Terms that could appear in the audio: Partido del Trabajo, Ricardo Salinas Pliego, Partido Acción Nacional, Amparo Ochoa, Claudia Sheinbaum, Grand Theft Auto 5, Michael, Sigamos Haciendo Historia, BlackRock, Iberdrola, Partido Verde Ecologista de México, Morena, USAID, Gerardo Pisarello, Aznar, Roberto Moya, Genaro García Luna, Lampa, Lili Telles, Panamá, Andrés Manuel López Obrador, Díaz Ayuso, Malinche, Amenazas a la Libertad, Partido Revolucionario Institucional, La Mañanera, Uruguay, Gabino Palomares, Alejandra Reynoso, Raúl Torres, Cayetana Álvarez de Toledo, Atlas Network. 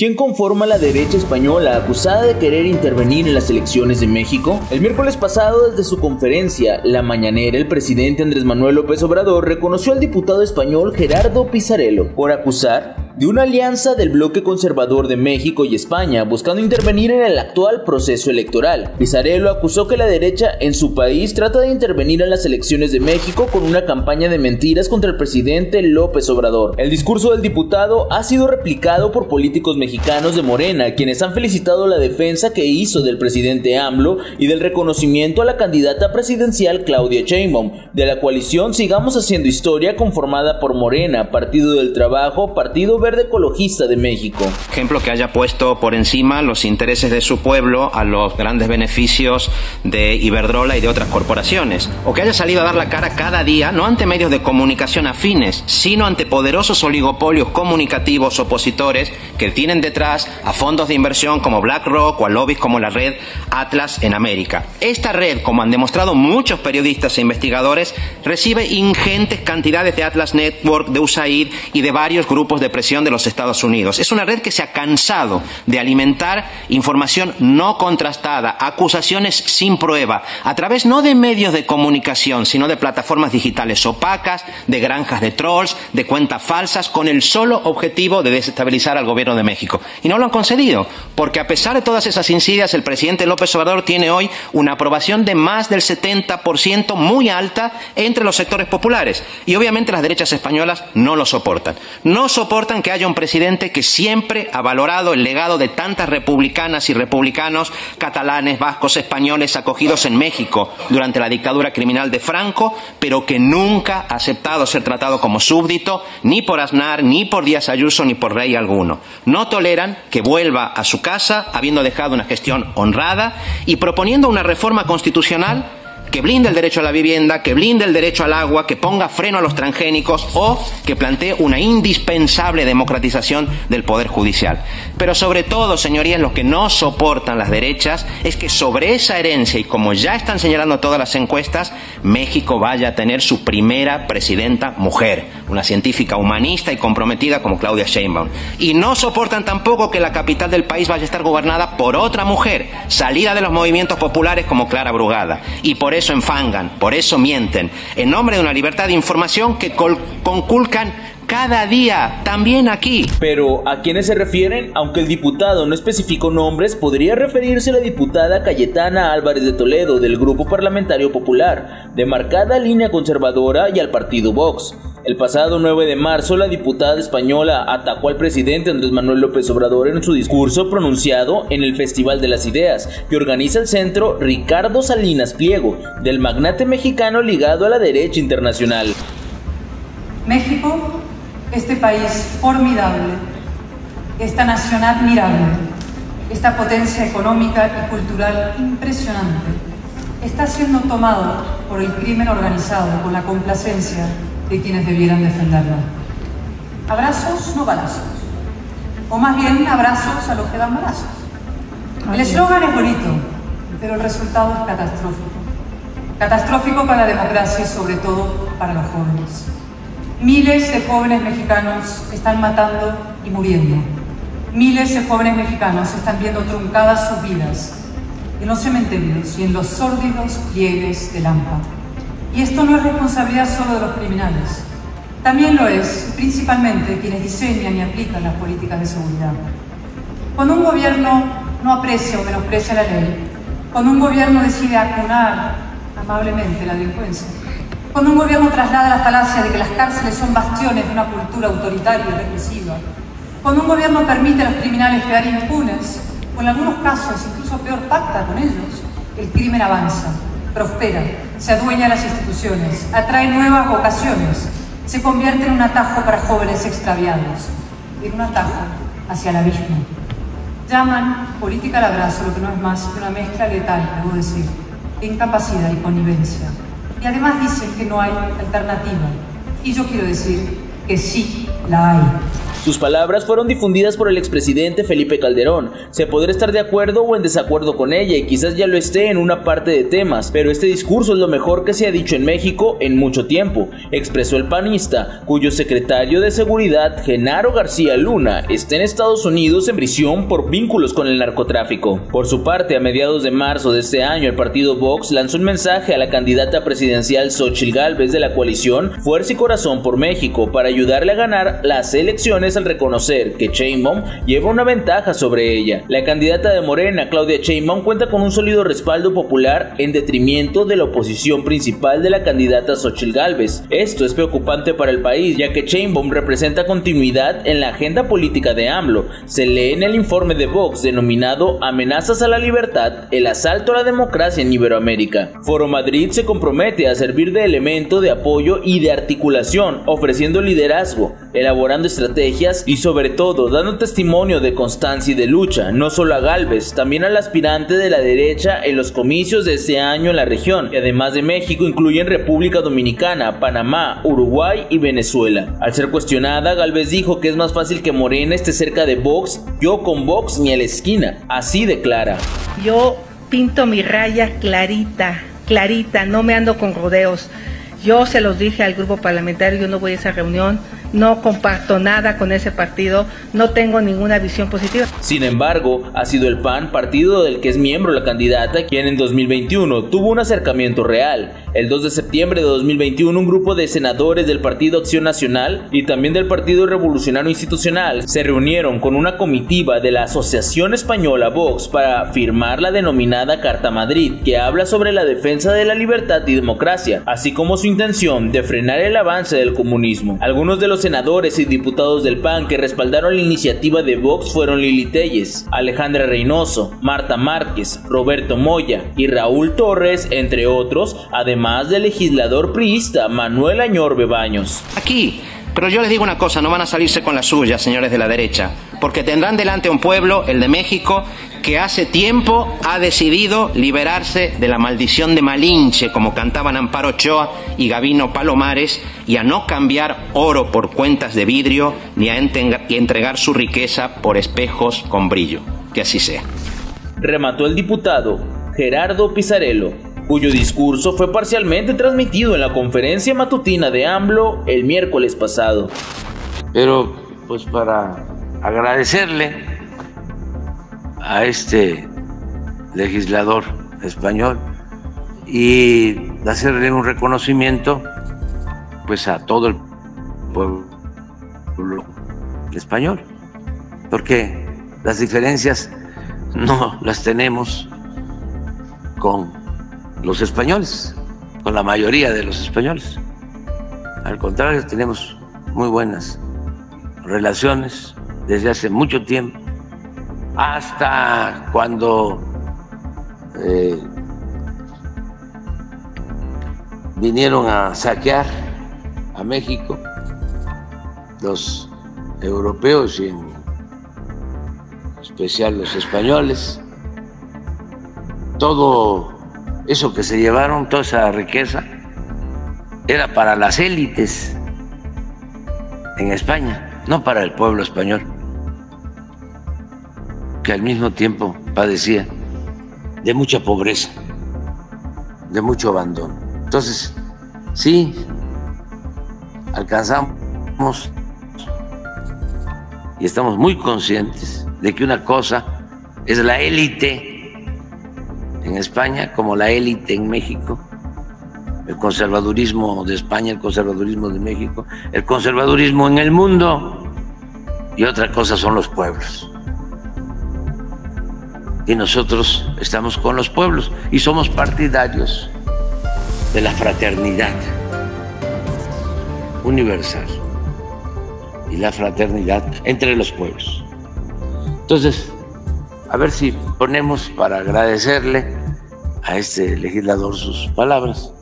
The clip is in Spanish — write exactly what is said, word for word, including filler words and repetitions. ¿Quién conforma la derecha española acusada de querer intervenir en las elecciones de México? El miércoles pasado, desde su conferencia La Mañanera, el presidente Andrés Manuel López Obrador reconoció al diputado español Gerardo Pisarello por acusar de una alianza del bloque conservador de México y España buscando intervenir en el actual proceso electoral. Pisarello acusó que la derecha en su país trata de intervenir en las elecciones de México con una campaña de mentiras contra el presidente López Obrador. El discurso del diputado ha sido replicado por políticos mexicanos mexicanos de Morena, quienes han felicitado la defensa que hizo del presidente AMLO y del reconocimiento a la candidata presidencial Claudia Sheinbaum, de la coalición Sigamos Haciendo Historia conformada por Morena, Partido del Trabajo, Partido Verde Ecologista de México. Ejemplo que haya puesto por encima los intereses de su pueblo a los grandes beneficios de Iberdrola y de otras corporaciones, o que haya salido a dar la cara cada día, no ante medios de comunicación afines, sino ante poderosos oligopolios comunicativos opositores que tienen detrás a fondos de inversión como BlackRock o a lobbies como la red Atlas en América. Esta red, como han demostrado muchos periodistas e investigadores, recibe ingentes cantidades de Atlas Network, de USAID y de varios grupos de presión de los Estados Unidos. Es una red que se ha cansado de alimentar información no contrastada, acusaciones sin prueba, a través no de medios de comunicación, sino de plataformas digitales opacas, de granjas de trolls, de cuentas falsas, con el solo objetivo de desestabilizar al gobierno de México. Y no lo han concedido, porque a pesar de todas esas insidias, el presidente López Obrador tiene hoy una aprobación de más del setenta por ciento, muy alta entre los sectores populares. Y obviamente las derechas españolas no lo soportan. No soportan que haya un presidente que siempre ha valorado el legado de tantas republicanas y republicanos, catalanes, vascos, españoles, acogidos en México durante la dictadura criminal de Franco, pero que nunca ha aceptado ser tratado como súbdito, ni por Aznar, ni por Díaz Ayuso, ni por rey alguno. No toleran que vuelva a su casa habiendo dejado una gestión honrada y proponiendo una reforma constitucional que blinde el derecho a la vivienda, que blinde el derecho al agua, que ponga freno a los transgénicos o que plantee una indispensable democratización del Poder Judicial. Pero sobre todo, señorías, lo que no soportan las derechas es que sobre esa herencia, y como ya están señalando todas las encuestas, México vaya a tener su primera presidenta mujer, una científica humanista y comprometida como Claudia Sheinbaum. Y no soportan tampoco que la capital del país vaya a estar gobernada por otra mujer, salida de los movimientos populares como Clara Brugada. Y por Por eso enfangan, por eso mienten, en nombre de una libertad de información que conculcan cada día, también aquí. Pero, ¿a quiénes se refieren? Aunque el diputado no especificó nombres, podría referirse a la diputada Cayetana Álvarez de Toledo, del Grupo Parlamentario Popular, de marcada línea conservadora, y al partido Vox. El pasado nueve de marzo, la diputada española atacó al presidente Andrés Manuel López Obrador en su discurso pronunciado en el Festival de las Ideas, que organiza el centro Ricardo Salinas Pliego, del magnate mexicano ligado a la derecha internacional. México, este país formidable, esta nación admirable, esta potencia económica y cultural impresionante, está siendo tomado por el crimen organizado con la complacencia de quienes debieran defenderla. Abrazos, no balazos. O más bien, abrazos a los que dan balazos. El eslogan es bonito, pero el resultado es catastrófico. Catastrófico para la democracia y sobre todo para los jóvenes. Miles de jóvenes mexicanos están matando y muriendo. Miles de jóvenes mexicanos están viendo truncadas sus vidas en los cementerios y en los sórdidos pliegues de Lampa. Y esto no es responsabilidad solo de los criminales, también lo es principalmente de quienes diseñan y aplican las políticas de seguridad. Cuando un gobierno no aprecia o menosprecia la ley, cuando un gobierno decide acunar amablemente la delincuencia, cuando un gobierno traslada la falacia de que las cárceles son bastiones de una cultura autoritaria y represiva, cuando un gobierno permite a los criminales quedar impunes, o en algunos casos incluso peor pacta con ellos, el crimen avanza, prospera, se adueña de las instituciones, atrae nuevas vocaciones, se convierte en un atajo para jóvenes extraviados, en un atajo hacia el abismo. Llaman política al abrazo lo que no es más que una mezcla letal, debo decir, de incapacidad y connivencia. Y además dicen que no hay alternativa. Y yo quiero decir que sí la hay. Sus palabras fueron difundidas por el expresidente Felipe Calderón. Se podrá estar de acuerdo o en desacuerdo con ella y quizás ya lo esté en una parte de temas, pero este discurso es lo mejor que se ha dicho en México en mucho tiempo, expresó el panista, cuyo secretario de Seguridad, Genaro García Luna, está en Estados Unidos en prisión por vínculos con el narcotráfico. Por su parte, a mediados de marzo de este año, el partido Vox lanzó un mensaje a la candidata presidencial Xóchitl Gálvez de la coalición Fuerza y Corazón por México para ayudarle a ganar las elecciones al reconocer que Sheinbaum lleva una ventaja sobre ella. La candidata de Morena, Claudia Sheinbaum, cuenta con un sólido respaldo popular en detrimento de la oposición principal de la candidata Xóchitl Gálvez. Esto es preocupante para el país, ya que Sheinbaum representa continuidad en la agenda política de AMLO. Se lee en el informe de Vox denominado Amenazas a la Libertad, el asalto a la democracia en Iberoamérica. Foro Madrid se compromete a servir de elemento de apoyo y de articulación, ofreciendo liderazgo, elaborando estrategias y sobre todo dando testimonio de constancia y de lucha, no solo a Gálvez, también al aspirante de la derecha en los comicios de este año en la región, que además de México incluyen República Dominicana, Panamá, Uruguay y Venezuela. Al ser cuestionada, Gálvez dijo que es más fácil que Morena esté cerca de Vox, yo con Vox ni a la esquina, así declara. Yo pinto mi raya clarita, clarita, no me ando con rodeos. Yo se los dije al grupo parlamentario, yo no voy a esa reunión, no comparto nada con ese partido, no tengo ninguna visión positiva. Sin embargo, ha sido el PAN, partido del que es miembro la candidata, quien en dos mil veintiuno tuvo un acercamiento real. El dos de septiembre de dos mil veintiuno, un grupo de senadores del Partido Acción Nacional y también del Partido Revolucionario Institucional se reunieron con una comitiva de la Asociación Española Vox para firmar la denominada Carta Madrid, que habla sobre la defensa de la libertad y democracia, así como su intención de frenar el avance del comunismo. Algunos de los senadores y diputados del PAN que respaldaron la iniciativa de Vox fueron Lili Telles, Alejandra Reynoso, Marta Márquez, Roberto Moya y Raúl Torres, entre otros, además del legislador priista Manuel Añorbe Baños. Aquí, pero yo les digo una cosa, no van a salirse con la suya, señores de la derecha, porque tendrán delante un pueblo, el de México, que hace tiempo ha decidido liberarse de la maldición de Malinche, como cantaban Amparo Ochoa y Gabino Palomares, y a no cambiar oro por cuentas de vidrio, ni a entregar su riqueza por espejos con brillo. Que así sea. Remató el diputado Gerardo Pisarello, cuyo discurso fue parcialmente transmitido en la conferencia matutina de AMLO el miércoles pasado. Pero, pues para agradecerle a este legislador español y hacerle un reconocimiento pues a todo el pueblo español, porque las diferencias no las tenemos con los españoles, con la mayoría de los españoles, al contrario, tenemos muy buenas relaciones desde hace mucho tiempo, hasta cuando eh, vinieron a saquear a México los europeos y en especial los españoles, todo eso que se llevaron, toda esa riqueza, era para las élites en España, no para el pueblo español, que al mismo tiempo padecía de mucha pobreza, de mucho abandono. Entonces, sí, alcanzamos y estamos muy conscientes de que una cosa es la élite en España como la élite en México, el conservadurismo de España, el conservadurismo de México, el conservadurismo en el mundo, y otra cosa son los pueblos. Y nosotros estamos con los pueblos y somos partidarios de la fraternidad universal y la fraternidad entre los pueblos. Entonces, a ver si ponemos para agradecerle a este legislador sus palabras.